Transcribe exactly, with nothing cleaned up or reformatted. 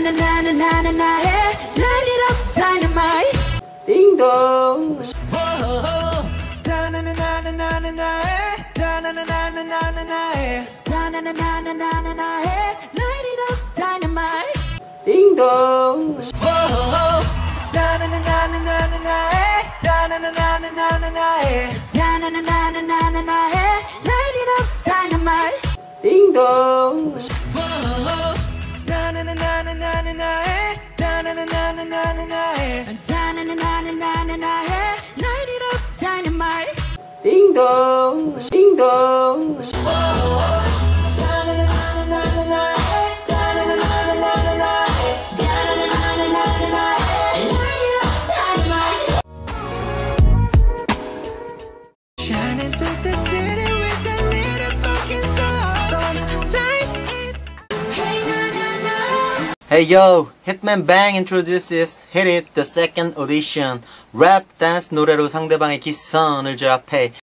na-na-na-na-na-na-na, yeah, light it up, dynamite. Ding dong. Light it up, dynamite. Ding dong. Light it up, dynamite. Ding dong. Light it up, dynamite. Ding dong, ding dong. Shining through the city with that little fucking soul. Hey yo, Hitman Bang introduces Hit It, the second audition. Rap, dance, 노래로 상대방의 기선을 제압해.